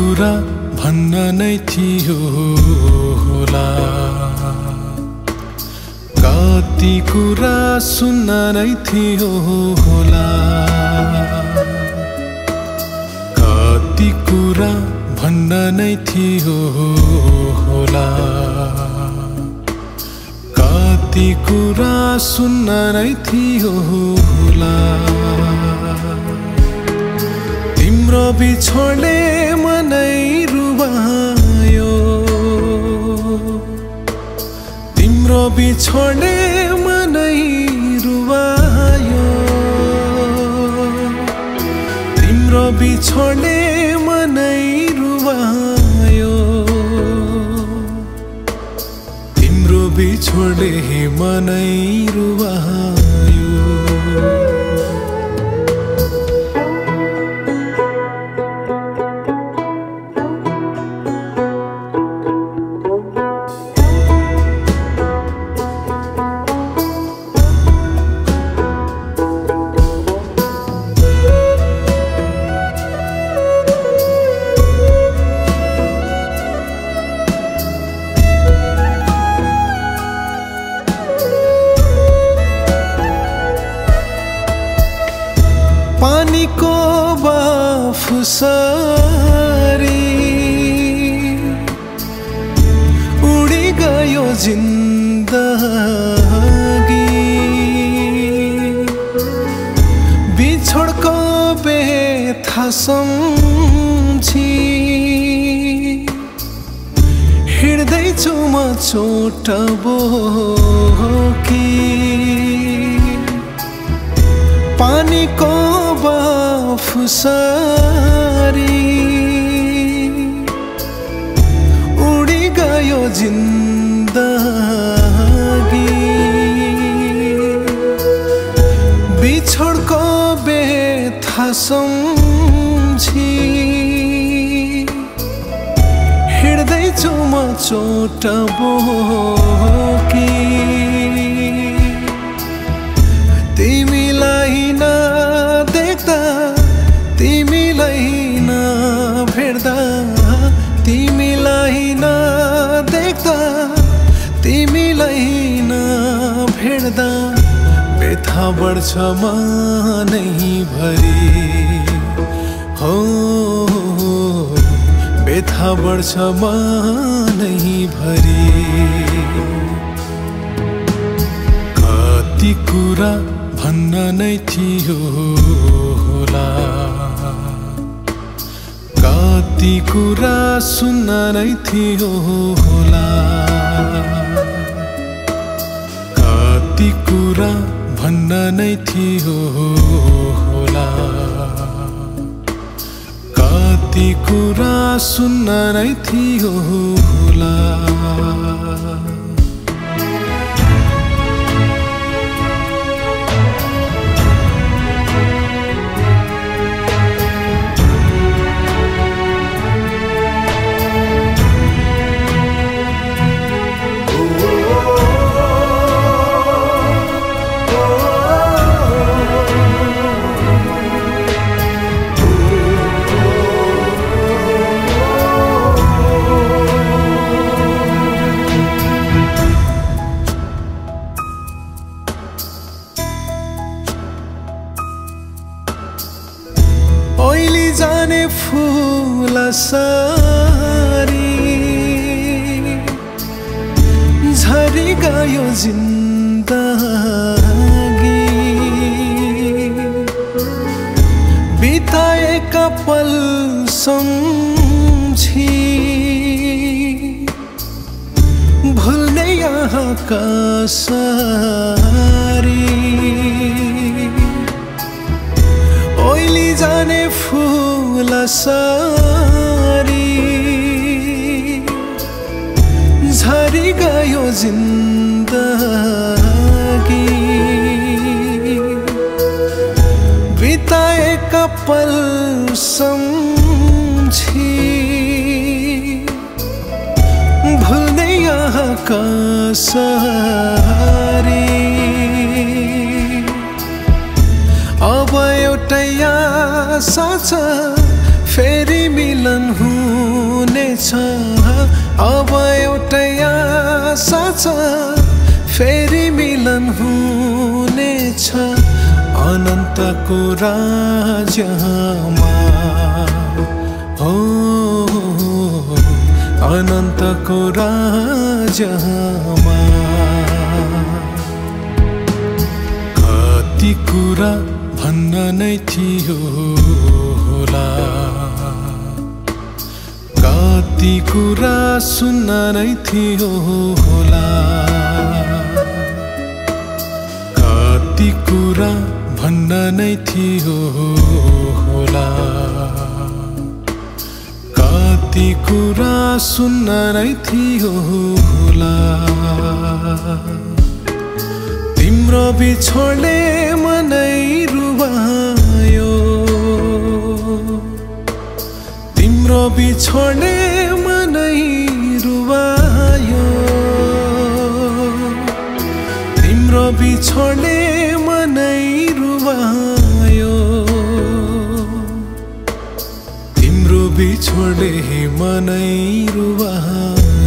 कुरा भन्न नै थियो होला, कति कुरा सुन्न नै थियो होला, कति कुरा भन्न नै थियो होला, कति कुरा सुन्न नै थियो होला। तिम्रो बिछोडले मनै रुवायो, तिम्रो बिछोडले मनै रुवायो, तिम्रो बिछोडले मनै रुवायो, तिम्रो बिछोडले मनै रुवायो। पानी को बाफुसारी उड़ी गयो जिंदगी, बिछोड़ को बेथा सम्झी हिड़दै चुम चोट बोकी, पानी को बाफुसारी उड़ी गयो जिंदगी, बिछोड़ को बेथा सम्झी हिड़दै चुम चोट बोकी, तिमीलाई ना देख्दा, तिमीलाई ना भेट्दा, तिमीलाई ना देख्दा, तिमीलाई ना भेट्दा व्यथा बढ्छ मनैभरि, हो व्यथा बढ्छ मनैभरि। कति कुरा भन्न नै थियो होला, कति कुरा सुन्न नै थियो होला, कति कुरा भन्न नै थियो होला, कति कुरा सुन्न नै थियो होला। ओइली जाने फूल सारी झरी गयो जिंदगी, बिताएका पल सम्झी भुल्ने यहाँ का सारी, ओइली जाने फूल सारी झरी गयो जिंदगी, बिताएका पल सम्झी भुल्ने यहाँ का सारी। अब एउटै आशा छ फेरि मिलन हुँ कुरा जहामा हो अनंत कुरा जहामा कति कुरा भन्न नै थियो होला कति कुरा सुन्न नै थियो होला कति कुरा भन्न नै थियो होला कति कुरा सुन्न नै थियो होला तिम्रो बिछोडले मनै रुवायो तिम्रो बिछोडले मनै रुवायो तिम्रो बिछोडले मनै तिम्रो बिछोडले मनै रुवायो।